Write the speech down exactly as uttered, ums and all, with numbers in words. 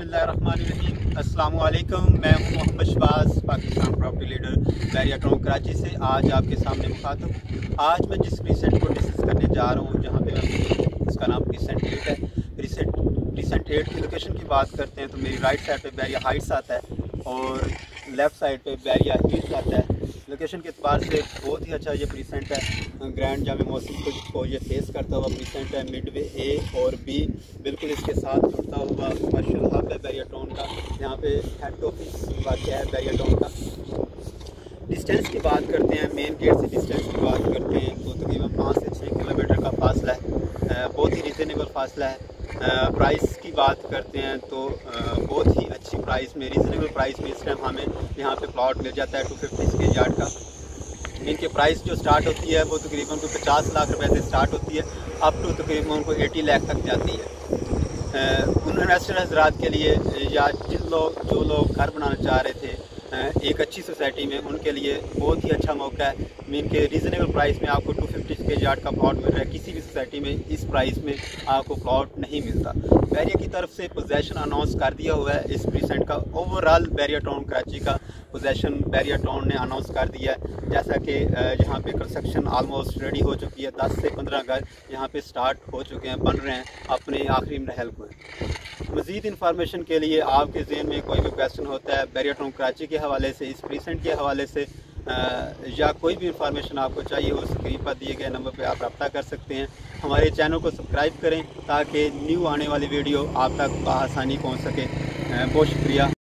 बिस्मिल्लाहिर्रहमानिर्रहीम। अस्सलाम वालेकुम। मैं हूं Mohammad Shabaz, Pakistan property leader Bahria town Karachi से आज आपके सामने मुखातब। आज मैं जिस प्रीसेट को डिस्कस करने जा रहा हूं, जहां पे मैं उसका नाम प्रीसेट एट है। प्रीसेट प्रीसेट एट की लोकेशन की बात करते हैं तो मेरी राइट साइड पे बहरिया हाइट्स आता है और लेफ़्ट साइड पे बहरिया हीट्स आता है। लोकेशन के अतबार से बहुत ही अच्छा ये प्रीसेंट है। ग्रैंड जामे मौसम को ये फेस करता हुआ प्रीसेंट है। मिडवे ए और बी बिल्कुल इसके साथ जुड़ता हुआ कमर्शल हब है बहरिया टाउन का। यहाँ पे हेड ऑफिस वाक़ है बहरिया टाउन का। डिस्टेंस की बात करते हैं, मेन गेट से डिस्टेंस की बात करते हैं तो तकरीबन पाँच से छः किलोमीटर का फासला है। बहुत ही रीज़नेबल फासला है। प्राइस की बात करते हैं तो बहुत ही अच्छी प्राइस में, रीज़नेबल प्राइस में इस टाइम हमें यहाँ पे प्लॉट मिल जाता है टू फिफ्टी स्क्वायर यार्ड का। इनके प्राइस जो स्टार्ट होती है वो तकरीबन को पचास लाख रुपए से स्टार्ट होती है, अप टू तकरीबन उनको अस्सी लाख तक जाती है। उन इन्वेस्टर हजरात के लिए या जिन लोग जो लोग घर बनाना चाह रहे थे एक अच्छी सोसाइटी में, उनके लिए बहुत ही अच्छा मौका है। मीन के रीज़नेबल प्राइस में आपको टू फिफ्टी स्क्वायर यार्ड का प्लॉट मिल रहा है। किसी भी सोसाइटी में इस प्राइस में आपको प्लॉट नहीं मिलता। बहरिया की तरफ से पोजेसन अनाउंस कर दिया हुआ है इस प्रीसेंट का। ओवरऑल बहरिया टाउन कराची का पोजेसन बहरिया टाउन ने अनाउंस कर दिया है। जैसा कि यहाँ पे कंस्ट्रक्शन आलमोस्ट रेडी हो चुकी है, दस से पंद्रह घर यहाँ पे स्टार्ट हो चुके हैं, बन रहे हैं, अपने आखिरी महल को हैं। मज़ीद इन्फॉर्मेशन के लिए आपके जहन में कोई भी क्वेश्चन होता है बहरिया टाउन कराची के हवाले से, इस प्रीसेंट के हवाले से, आ, या कोई भी इंफॉर्मेशन आपको चाहिए हो, स्क्रीन पर दिए गए नंबर पर आप रब्ता कर सकते हैं। हमारे चैनल को सब्सक्राइब करें ताकि न्यू आने वाली वीडियो आप तक आसानी पहुँच सके। बहुत शुक्रिया।